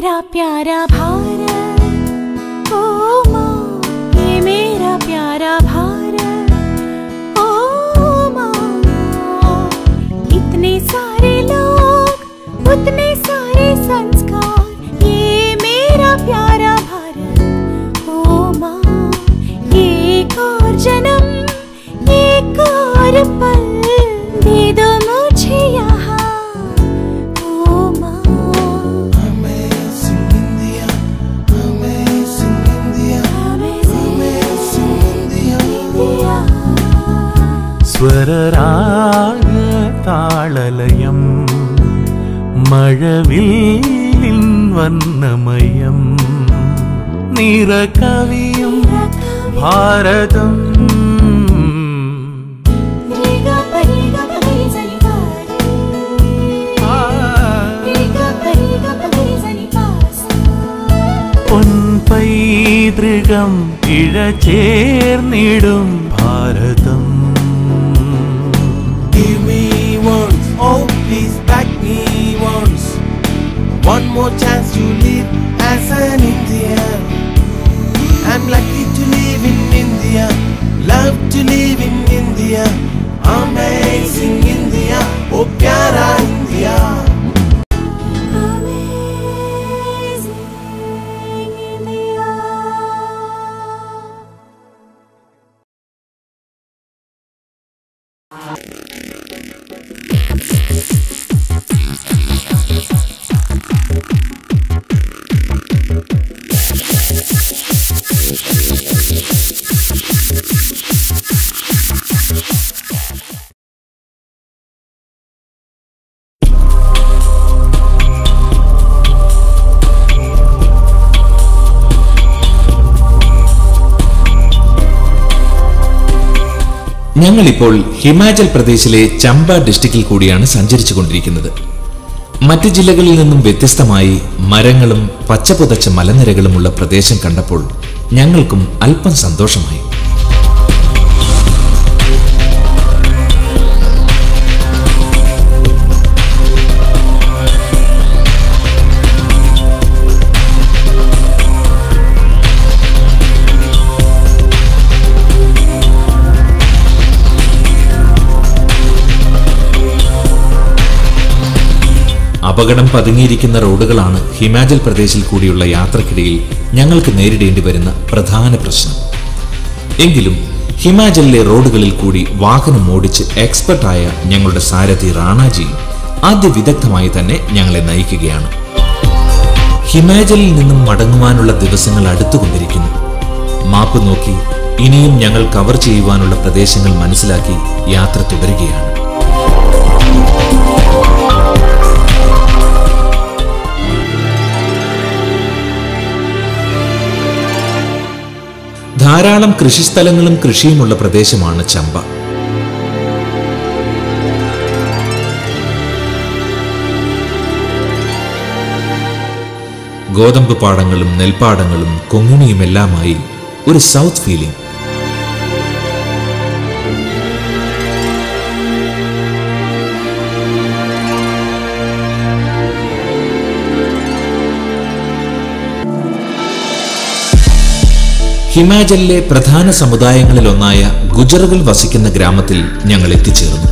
मेरा प्यारा भारत, ओ माँ, ये मेरा प्यारा भारत, ओ माँ। इतने सारे लोग, उतने सारे संस्कार, ये मेरा प्यारा भारत, ओ माँ। एक और जन्म, एक और पल दे दो मुझे यहाँ। സ്വരരാഗ താളലയം മഴവില്ലിൻ വന്നമയം നിറകവിയും ഭാരതം പൊൻപൈതൃകം ഇഴചേർന്നിടും ഭാരതം. Oh, please back me once. One more chance to live as an Indian. I'm lucky to live in India. Love to live in India. Amazing India. Oh, pyara India. Amazing India. ഞങ്ങളിപ്പോൾ ഹിമാചൽ പ്രദേശിലെ ചമ്പ ഡിസ്ട്രിക്റ്റിൽ കൂടിയാണ് സഞ്ചരിച്ചു കൊണ്ടിരിക്കുന്നത്. മറ്റ് ജില്ലകളിൽ നിന്നും വ്യത്യസ്തമായി മരങ്ങളും പച്ചപുതച്ച മലനിരകളുമുള്ള പ്രദേശം കണ്ടപ്പോൾ ഞങ്ങൾക്കും അല്പം സന്തോഷമായി. അപകടം പതുങ്ങിയിരിക്കുന്ന റോഡുകളാണ് ഹിമാചൽ പ്രദേശിൽ കൂടിയുള്ള യാത്രക്കിടയിൽ ഞങ്ങൾക്ക് നേരിടേണ്ടി വരുന്ന പ്രധാന പ്രശ്നം. എങ്കിലും ഹിമാചലിലെ റോഡുകളിൽ കൂടി വാഹനം ഓടിച്ച് എക്സ്പെർട്ടായ ഞങ്ങളുടെ സാരഥി റാണാജി അതിവിദഗ്ധമായി തന്നെ ഞങ്ങളെ നയിക്കുകയാണ്. ഹിമാചലിൽ നിന്നും മടങ്ങുവാനുള്ള ദിവസങ്ങൾ അടുത്തുകൊണ്ടിരിക്കുന്നു. മാപ്പ് നോക്കി ഇനിയും ഞങ്ങൾ കവർ ചെയ്യുവാനുള്ള പ്രദേശങ്ങൾ മനസ്സിലാക്കി യാത്ര തുടരുകയാണ്. ധാരാളം കൃഷിസ്ഥലങ്ങളും കൃഷിയുമുള്ള പ്രദേശമാണ് ചമ്പ. ഗോതമ്പ് പാടങ്ങളും നെൽപ്പാടങ്ങളും കൊങ്ങുണിയുമെല്ലാമായി ഒരു സൗത്ത് ഫീലിംഗ്. ഹിമാചലിലെ പ്രധാന സമുദായങ്ങളിലൊന്നായ ഗുജറുകൾ വസിക്കുന്ന ഗ്രാമത്തിൽ ഞങ്ങൾ എത്തിച്ചേർന്നു.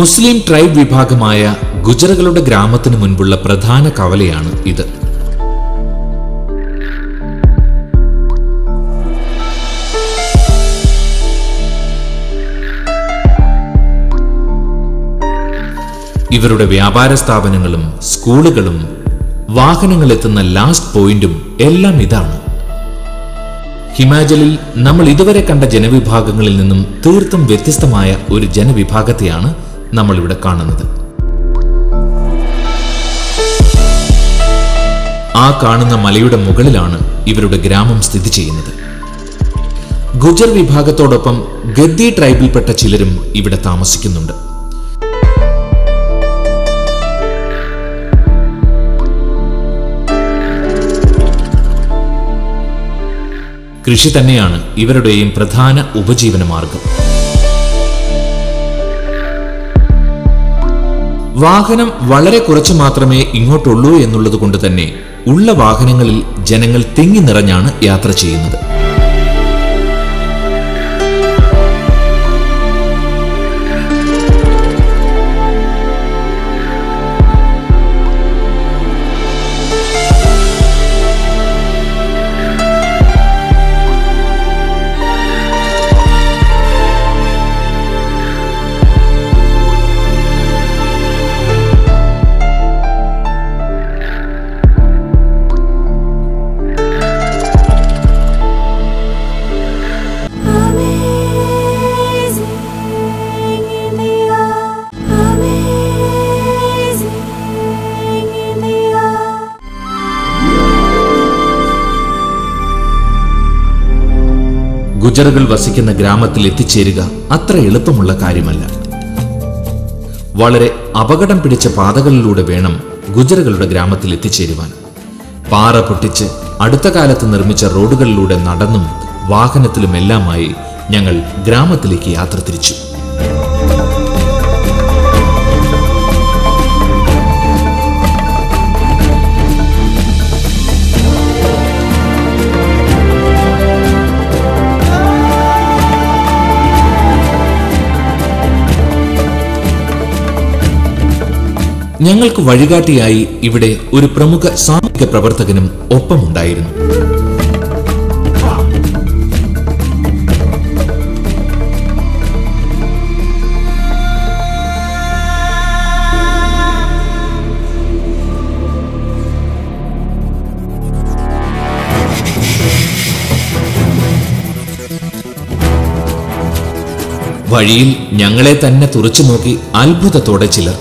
മുസ്ലിം ട്രൈബ് വിഭാഗമായ ഗുജറുകളുടെ ഗ്രാമത്തിനു മുൻപുള്ള പ്രധാന കവലയാണ് ഇത്. ഇവരുടെ വ്യാപാര സ്ഥാപനങ്ങളും സ്കൂളുകളും വാഹനങ്ങളെത്തുന്ന ലാസ്റ്റ് പോയിന്റും എല്ലാം ഇതാണ്. ഹിമാചലിൽ നമ്മൾ ഇതുവരെ കണ്ട ജനവിഭാഗങ്ങളിൽ നിന്നും തീർത്തും വ്യത്യസ്തമായ ഒരു ജനവിഭാഗത്തെയാണ് നമ്മളിവിടെ കാണുന്നത്. ആ കാണുന്ന മലയുടെ മുകളിലാണ് ഇവരുടെ ഗ്രാമം സ്ഥിതി ചെയ്യുന്നത്. ഗുജർ വിഭാഗത്തോടൊപ്പം ഗദ്ദി ട്രൈബിൽപ്പെട്ട ചിലരും ഇവിടെ താമസിക്കുന്നുണ്ട്. കൃഷി തന്നെയാണ് ഇവരുടെയും പ്രധാന ഉപജീവന മാർഗം. വാഹനം വളരെ കുറച്ച് മാത്രമേ ഇങ്ങോട്ടുള്ളൂ എന്നുള്ളത് കൊണ്ട് തന്നെ ഉള്ള വാഹനങ്ങളിൽ ജനങ്ങൾ തിങ്ങി നിറഞ്ഞാണ് യാത്ര ചെയ്യുന്നത്. ഗുജറുകൾ വസിക്കുന്ന ഗ്രാമത്തിൽ എത്തിച്ചേരുക അത്ര എളുപ്പമുള്ള കാര്യമല്ല. വളരെ അപകടം പിടിച്ച പാതകളിലൂടെ വേണം ഗുജറുകളുടെ ഗ്രാമത്തിൽ എത്തിച്ചേരുവാൻ. പാറ പൊട്ടിച്ച് അടുത്ത കാലത്ത് നിർമ്മിച്ച റോഡുകളിലൂടെ നടന്നും വാഹനത്തിലുമെല്ലാമായി ഞങ്ങൾ ഗ്രാമത്തിലേക്ക് യാത്ര തിരിച്ചു. ഞങ്ങൾക്ക് വഴികാട്ടിയായി ഇവിടെ ഒരു പ്രമുഖ സാമൂഹിക പ്രവർത്തകനും ഒപ്പമുണ്ടായിരുന്നു. വഴിയിൽ ഞങ്ങളെ തന്നെ തുറച്ചു നോക്കി അത്ഭുതത്തോടെ ചിലർ.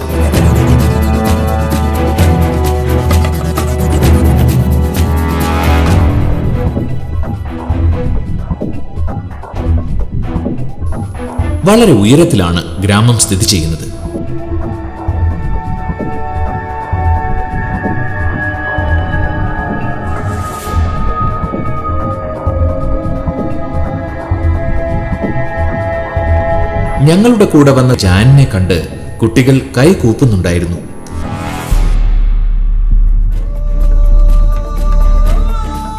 വളരെ ഉയരത്തിലാണ് ഗ്രാമം സ്ഥിതി ചെയ്യുന്നത്. ഞങ്ങളുടെ കൂടെ വന്ന ജാനിനെ കണ്ട് കുട്ടികൾ കൈ കൂപ്പുന്നുണ്ടായിരുന്നു.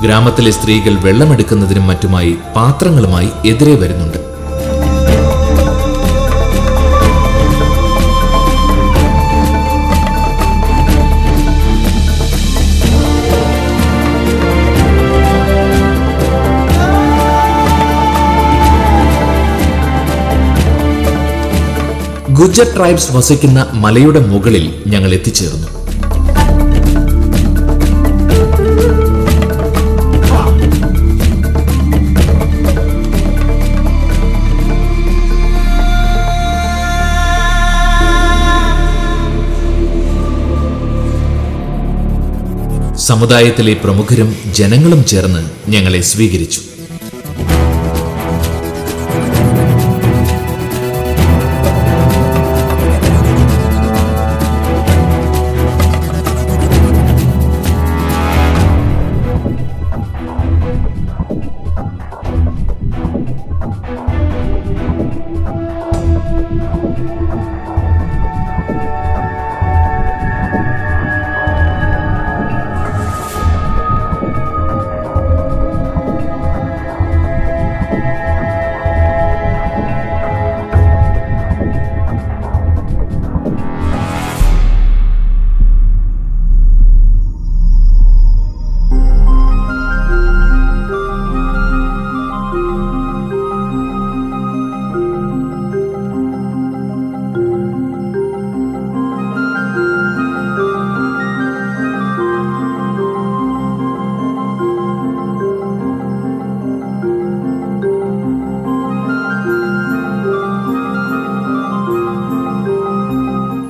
ഗ്രാമത്തിലെ സ്ത്രീകൾ വെള്ളമെടുക്കുന്നതിനും മറ്റുമായി പാത്രങ്ങളുമായി എതിരെ വരുന്നുണ്ട്. ഗുജർ ട്രൈബ്സ് വസിക്കുന്ന മലയുടെ മുകളിൽ ഞങ്ങൾ എത്തിച്ചേർന്നു. സമുദായത്തിലെ പ്രമുഖരും ജനങ്ങളും ചേർന്ന് ഞങ്ങളെ സ്വീകരിച്ചു.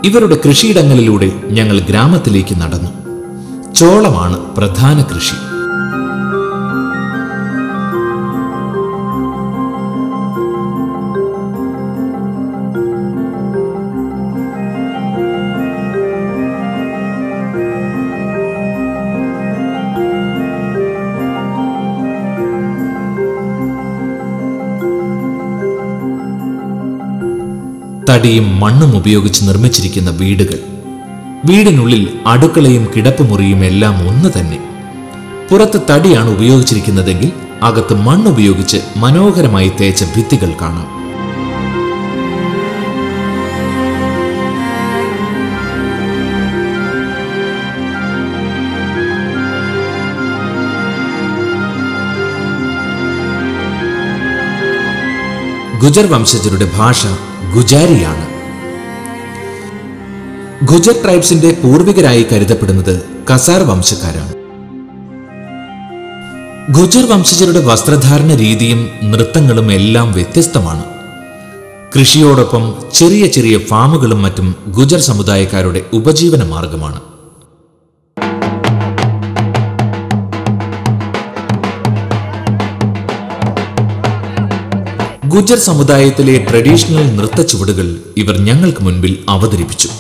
ഇവരുടെ കൃഷിയിടങ്ങളിലൂടെ ഞങ്ങൾ ഗ്രാമത്തിലേക്ക് നടന്നു. ചോളമാണ് പ്രധാന കൃഷി. തടിയും മണ്ണും ഉപയോഗിച്ച് നിർമ്മിച്ചിരിക്കുന്ന വീടുകൾ വീടിനുള്ളിൽ അടുക്കളയും കിടപ്പുമുറിയും എല്ലാം ഒന്ന് തന്നെ. പുറത്ത് തടിയാണ് ഉപയോഗിച്ചിരിക്കുന്നതെങ്കിൽ അകത്ത് മണ്ണുപയോഗിച്ച് മനോഹരമായി തേച്ച ഭിത്തികൾ കാണാം. ഗുജർ വംശജരുടെ ഭാഷ ഗുജാരിയാണ്. ഗുജർ ട്രൈബ്സിന്റെ പൂർവികരായി കരുതപ്പെടുന്നത് കസാർ വംശക്കാരാണ്. ഗുജർ വംശജരുടെ വസ്ത്രധാരണ രീതിയും നൃത്തങ്ങളും എല്ലാം വ്യത്യസ്തമാണ്. കൃഷിയോടൊപ്പം ചെറിയ ചെറിയ ഫാമുകളും മറ്റും ഗുജർ സമുദായക്കാരുടെ ഉപജീവന മാർഗമാണ്. ഗുജർ സമുദായത്തിലെ ട്രഡീഷണൽ നൃത്ത ചുവടുകൾ ഇവർ ഞങ്ങൾക്ക് മുൻപിൽ അവതരിപ്പിച്ചു.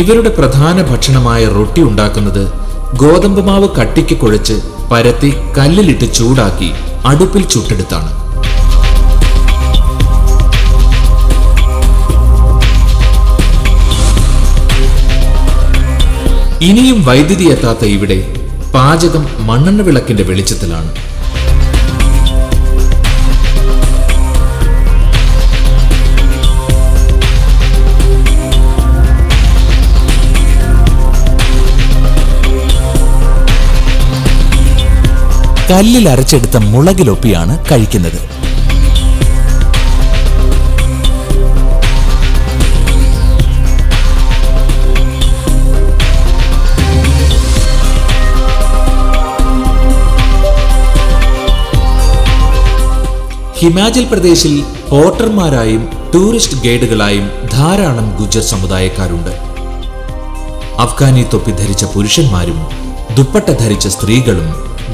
ഇവരുടെ പ്രധാന ഭക്ഷണമായ റൊട്ടി ഉണ്ടാക്കുന്നത് ഗോതമ്പ് മാവ് കട്ടിക്ക് കുഴച്ച് പരത്തി കല്ലിലിട്ട് ചൂടാക്കി അടുപ്പിൽ ചുട്ടെടുത്താണ്. ഇനിയും വൈദ്യുതി എത്താത്ത ഇവിടെ പാചകം മണ്ണെണ്ണ വിളക്കിന്റെ വെളിച്ചത്തിലാണ്. കല്ലിൽ അരച്ചെടുത്ത മുളകിലൊപ്പിയാണ് കഴിക്കുന്നത്. ഹിമാചൽ പ്രദേശിൽ പോർട്ടർമാരായും ടൂറിസ്റ്റ് ഗൈഡുകളായും ധാരാളം ഗുജർ സമുദായക്കാരുണ്ട്. അഫ്ഗാനി തൊപ്പി ധരിച്ച പുരുഷന്മാരും ദുപ്പട്ട ധരിച്ച സ്ത്രീകളും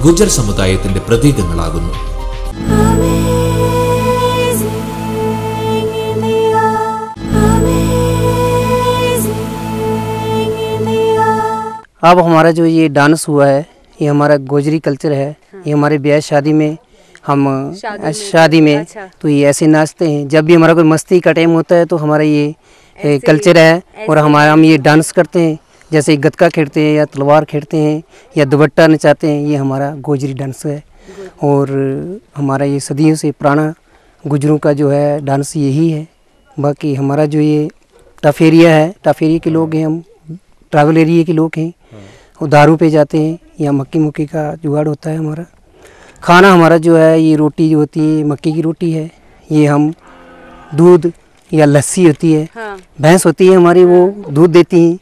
ഗുജർ സമുദായത്തിന്റെ പ്രതീകങ്ങളാകുന്നു. अब हमारा जो ये डांस हुआ है, ये हमारा गोजरी कल्चर है. ये हमारे ब्याह शादी में हम शादी में तो ये ऐसे नाचते हैं. जब भी हमारा कोई मस्ती का टाइम होता है तो हमारा ये कल्चर है और हमारा हम ये डांस करते हैं. जैसे गतका खेलते हैं या तलवार खेलते हैं या दुपट्टा नचाते हैं. ये हमारा गोजरी डांस है और हमारा ये सदियों से पुराना गुजरों का जो है डांस यही है. बाकी हमारा जो ये टफेरिया है, टफेरिया के लोग हैं, हम ट्रैवल एरिया के लोग हैं और दारू पे जाते हैं या मक्की मुक्की का जुगाड़ होता है. हमारा खाना हमारा जो है ये रोटी जो होती है मक्की की रोटी है. ये हम दूध या लस्सी होती है, भैंस होती है हमारी, वो दूध देती हैं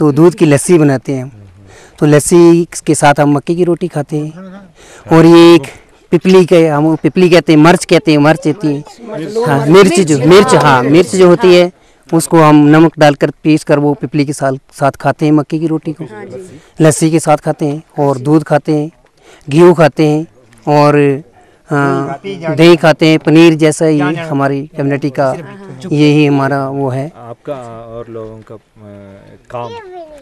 तो दूध की लस्सी बनाते हैं. तो लस्सी के साथ हम मक्के की रोटी खाते हैं. और ये एक पिपली के, हम पिपली कहते हैं, मिर्च कहते हैं, मिर्च होती है. हाँ, मिर्च जो मिर्च, हाँ मिर्च जो होती है उसको हम नमक डालकर पीस कर वो पिपली के साथ खाते हैं. मक्के की रोटी को लस्सी के साथ खाते हैं और दूध खाते हैं, घी खाते हैं और दही खाते हैं, पनीर जैसा. ये हमारी कम्युनिटी का यही हमारा वो है. आपका और लोगों का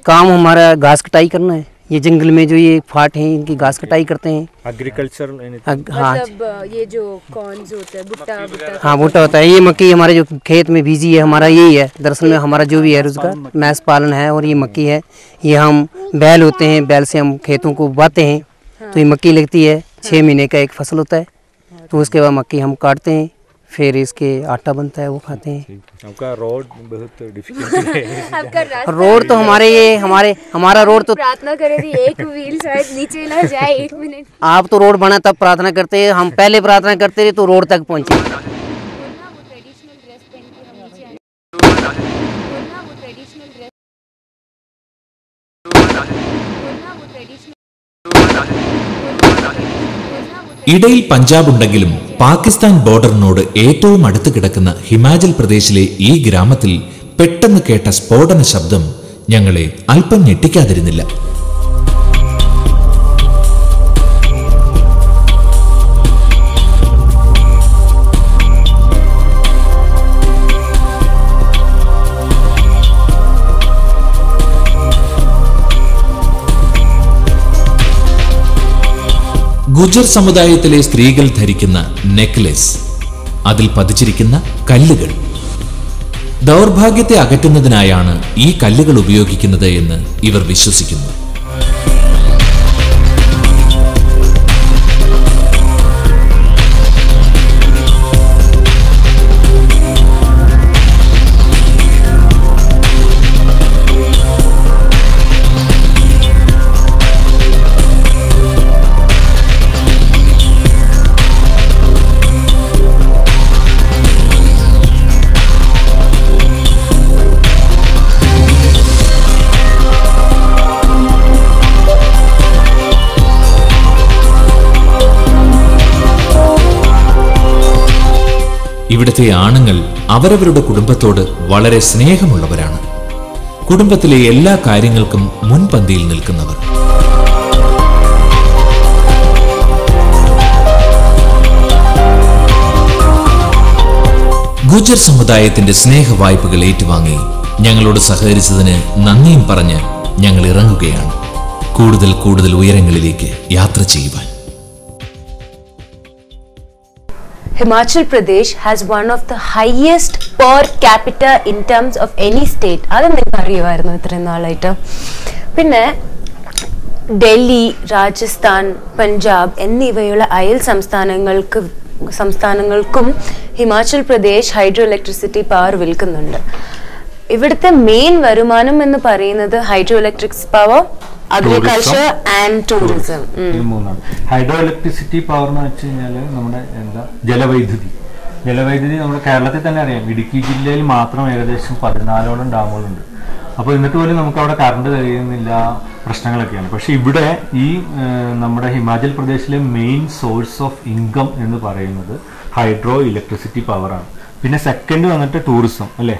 काम हमारा घास कटाई करना है. ये जंगल में जो ये फाट हैं इनकी घास कटाई करते हैं. एग्रीकल्चर हाँ, मतलब ये जो कॉर्न्स होता है, भुट्टा हाँ भुट्टा होता है. ये मक्की हमारे जो खेत में बीजी है हमारा यही है. दरअसल में हमारा जो भी है रोजगार मैस पालन है और ये मक्की है. ये हम बैल होते हैं, बैल से हम खेतों को बाते हैं तो ये मक्की लगती है. 6 महीने का एक फसल होता है तो उसके बाद मक्की हम काटते हैं फिर इसके आटा बनता है वो खाते हैं। आपका रोड बहुत डिफिकल्ट है। आपका रोड तो हमारे ये हमारा रोड तो प्रार्थना करें कि एक व्हील शायद नीचे ना जाए। 1 मिनट आप तो रोड बना तब प्रार्थना करते हैं, हम पहले प्रार्थना करते थे तो रोड तक पहुँचे। ഇടയിൽ പഞ്ചാബ് ഉണ്ടെങ്കിലും പാകിസ്ഥാൻ ബോർഡറിനോട് ഏറ്റവും അടുത്ത് കിടക്കുന്ന ഹിമാചൽ പ്രദേശിലെ ഈ ഗ്രാമത്തിൽ പെട്ടെന്ന് കേട്ട സ്ഫോടന ശബ്ദം ഞങ്ങളെ അല്പം ഞെട്ടിക്കാതിരുന്നില്ല. ഗുജർ സമുദായത്തിലെ സ്ത്രീകൾ ധരിക്കുന്ന നെക്ലേസ്, അതിൽ പതിച്ചിരിക്കുന്ന കല്ലുകൾ ദൗർഭാഗ്യത്തെ അകറ്റുന്നതിനായാണ് ഈ കല്ലുകൾ ഉപയോഗിക്കുന്നത് എന്ന് ഇവർ വിശ്വസിക്കുന്നു. ഇവിടുത്തെ ആണുങ്ങൾ അവരവരുടെ കുടുംബത്തോട് വളരെ സ്നേഹമുള്ളവരാണ്. കുടുംബത്തിലെ എല്ലാ കാര്യങ്ങൾക്കും മുൻപന്തിയിൽ നിൽക്കുന്നവർ. ഗുജർ സമുദായത്തിന്റെ സ്നേഹവായ്പകൾ ഏറ്റുവാങ്ങി ഞങ്ങളോട് സഹകരിച്ചതിന് നന്ദിയും പറഞ്ഞ് ഞങ്ങൾ ഇറങ്ങുകയാണ് കൂടുതൽ ഉയരങ്ങളിലേക്ക് യാത്ര ചെയ്യുവാൻ. Himachal Pradesh has one of the highest per capita in terms of any state. That's why we are going to be here. Delhi, Rajasthan, Punjab, and the IL Samsthanangalkum, Himachal Pradesh hydroelectricity power vilkunnundu. ഇവിടുത്തെ main വരുമാനം എന്ന് പറയുന്നത് hydro electrics power, agriculture and tourism. Hydro electricity power എന്ന് വെച്ച് കഴിഞ്ഞാൽ നമ്മുടെ ജലവൈദ്യുതി നമ്മുടെ കേരളത്തിൽ തന്നെ അറിയാം. ഇടുക്കി ജില്ലയിൽ മാത്രം ഏകദേശം 14ഓളം ഡാമുകളുണ്ട്. അപ്പോൾ എന്നിട്ട് പോലും നമുക്ക് അവിടെ കറണ്ട് കഴിയുന്നില്ല, പ്രശ്നങ്ങളൊക്കെയാണ്. പക്ഷെ ഇവിടെ ഈ നമ്മുടെ ഹിമാചൽ പ്രദേശിലെ മെയിൻ സോഴ്സ് ഓഫ് ഇൻകം എന്ന് പറയുന്നത് ഹൈഡ്രോ ഇലക്ട്രിസിറ്റി പവറാണ്. പിന്നെ സെക്കൻഡ് വന്നിട്ട് ടൂറിസം അല്ലേ.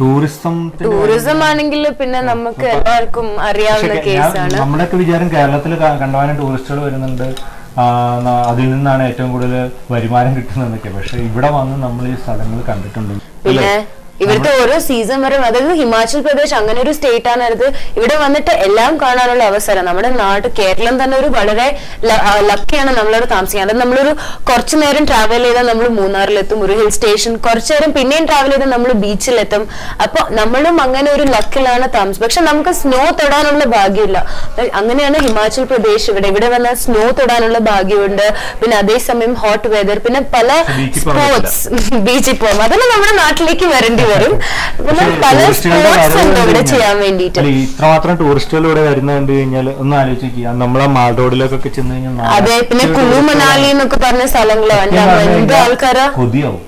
ടൂറിസം ആണെങ്കിൽ പിന്നെ നമുക്ക് എല്ലാവർക്കും അറിയാവുന്ന കേസാണ്. നമ്മളൊക്കെ വിചാരം കേരളത്തിൽ കണ്ടവാനും ടൂറിസ്റ്റുകൾ വരുന്നുണ്ട്, അതിൽ നിന്നാണ് ഏറ്റവും കൂടുതൽ വരുമാനം കിട്ടുന്നതൊക്കെ. പക്ഷെ ഇവിടെ വന്ന് നമ്മൾ ഈ സ്ഥലങ്ങൾ കണ്ടിട്ടുണ്ട്. പിന്നെ ഇവിടുത്തെ ഓരോ സീസൺ വരെ, അതായത് ഹിമാചൽ പ്രദേശ് അങ്ങനെ ഒരു സ്റ്റേറ്റ് ആണ് അത്. ഇവിടെ വന്നിട്ട് എല്ലാം കാണാനുള്ള അവസരം. നമ്മുടെ നാട് കേരളം തന്നെ ഒരു വളരെ ലക്കിയാണ് നമ്മളോട് താമസിക്കാൻ. അതായത് നമ്മളൊരു കുറച്ചു നേരം ട്രാവൽ ചെയ്താൽ നമ്മൾ മൂന്നാറിലെത്തും, ഒരു ഹിൽ സ്റ്റേഷൻ, കുറച്ചു നേരം പിന്നെയും ട്രാവൽ ചെയ്താൽ നമ്മൾ ബീച്ചിലെത്തും. അപ്പൊ നമ്മളും അങ്ങനെ ഒരു ലക്കിലാണ് താമസം. പക്ഷെ നമുക്ക് സ്നോ തൊടാനുള്ള ഭാഗ്യമില്ല. അങ്ങനെയാണ് ഹിമാചൽ പ്രദേശ്. ഇവിടെ വന്നാൽ സ്നോ തൊടാനുള്ള ഭാഗ്യമുണ്ട്. പിന്നെ അതേസമയം ഹോട്ട് വെതർ, പിന്നെ പല സ്പോർട്സ്, ബീച്ചിൽ പോകും, അതൊന്നും നമ്മുടെ നാട്ടിലേക്ക് വരേണ്ടി. ഇത്രമാത്രം ടൂറിസ്റ്റുകൾ ഇവിടെ വരുന്ന കണ്ടു കഴിഞ്ഞാൽ ഒന്ന് ആലോചിക്കുക. നമ്മളെ മാൾഡോഡിലൊക്കെ ചെന്ന് കഴിഞ്ഞാൽ കുളു മണാലി എന്നൊക്കെ പറഞ്ഞ സ്ഥലങ്ങളോ ആൾക്കാരോ കൊതിയാവും.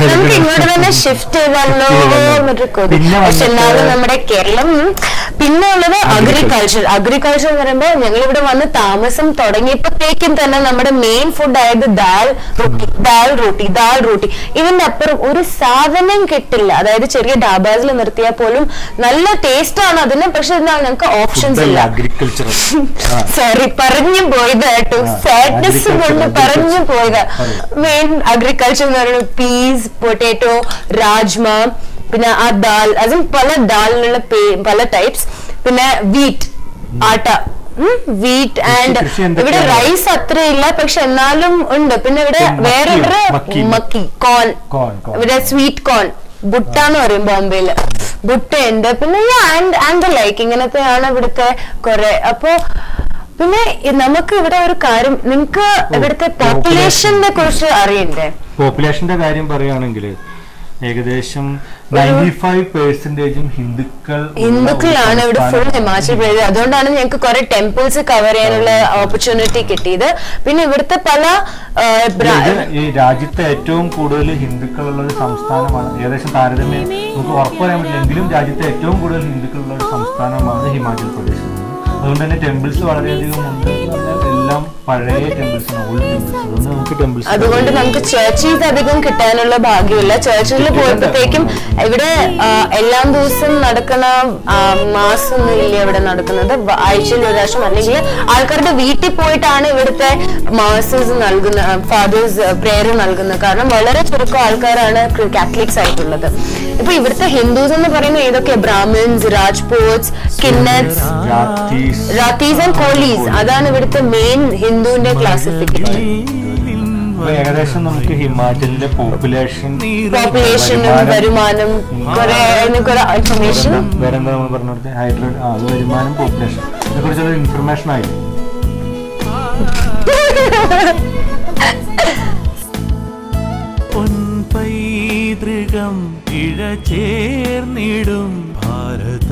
നമുക്ക് ഇങ്ങോട്ട് തന്നെ ഷിഫ്റ്റ് ചെയ്താലോ എന്നൊരു കൊതി. പക്ഷെ എന്നാലും നമ്മുടെ കേരളം. പിന്നെ ഉള്ളത് അഗ്രികൾച്ചർ എന്ന് പറയുമ്പോ ഞങ്ങളിവിടെ വന്ന് താമസം തുടങ്ങിയപ്പോഴത്തേക്കും തന്നെ നമ്മുടെ മെയിൻ ഫുഡ് ആയത് ദാൽ റൂട്ടി. ഇതിന്റെ അപ്പുറം ഒരു സാധനം കിട്ടില്ല. അതായത് ചെറിയ ഡാബാസിൽ നിർത്തിയാൽ പോലും നല്ല ടേസ്റ്റ് ആണ് അതിന്, പക്ഷെ ഞങ്ങൾക്ക് ഓപ്ഷൻസ് ഇല്ല. സോറി, പറഞ്ഞു പോയത് കേട്ടോ, സാഡ്നെസ് കൊണ്ട് പറഞ്ഞു പോയത്. മെയിൻ അഗ്രികൾച്ചർ എന്ന് പറയുന്നത് പീസ്, പൊട്ടാറ്റോ, രാജ്മാ, പിന്നെ ആ ദാൽ, അതും പല ദാലിനുള്ള പല ടൈപ്സ്, പിന്നെ വീറ്റ് ആട്ട, വീറ്റ് ആൻഡ് ഇവിടെ റൈസ് അത്ര ഇല്ല, പക്ഷെ എന്നാലും ഉണ്ട്. പിന്നെ ഇവിടെ വേറെ മക്കി കോൺ, ഇവിടെ സ്വീറ്റ് കോൺ, ബുട്ട എന്ന് പറയും ബോംബെയില്, ബുട്ടയുണ്ട്. പിന്നെ ആൻഡ് ലൈക്ക് ഇങ്ങനത്തെയാണ് ഇവിടുത്തെ കുറെ. അപ്പോ Population the Degradation 95% Hindukkal are full Himachal Pradesh. Adhondana temples cover opportunity kittiyathu. Pinne ivruthe pala ee rajyathe ettavum kooduval Hindukkal ulla oru samsthanamanu. Ekadesham tharadhamyam namukku orppayan pattillengilum rajyathe ettavum kooduval Hindukkal ulla oru samsthanamanu Himachal Pradesh. Adhondane temples valare adhigam undu. അതുകൊണ്ട് നമുക്ക് ചർച്ചിൽ അധികം കിട്ടാനുള്ള ഭാഗ്യമില്ല. ചർച്ചിൽ പോയപ്പോഴത്തേക്കും ഇവിടെ എല്ലാ ദിവസവും നടക്കുന്ന മാസം ഇല്ല, ഇവിടെ നടക്കുന്നത് ആഴ്ചയിൽ ഒരു പ്രാവശ്യം അല്ലെങ്കിൽ ആൾക്കാരുടെ വീട്ടിൽ പോയിട്ടാണ് ഇവിടുത്തെ മാസസ് നൽകുന്ന ഫാദേഴ്സ് പ്രേയർ നൽകുന്നത്. കാരണം വളരെ ചുരുക്കം ആൾക്കാരാണ് കാത്തലിക്സ് ആയിട്ടുള്ളത്. ഇപ്പൊ ഇവിടുത്തെ ഹിന്ദുസ് എന്ന് പറയുന്നത് ഏതൊക്കെ ബ്രാഹ്മിൻസ്, രാജ്പൂത്സ്, കിന്നറ്റ്സ്, രാത്തീസ് ആൻഡ് കോലീസ്, അതാണ് ഇവിടുത്തെ മെയിൻ ഹിന്ദുവിന്റെ ക്ലാസിഫിക്കേഷൻ. ഏകദേശം നമുക്ക് ഹിമാചലിന്റെ പോപ്പുലേഷൻ വരുമാനം ഇൻഫർമേഷൻ ഇൻഫർമേഷൻ ആയി പൊൻപൈതൃകം ഇഴ ചേർന്നിടും ഭാരത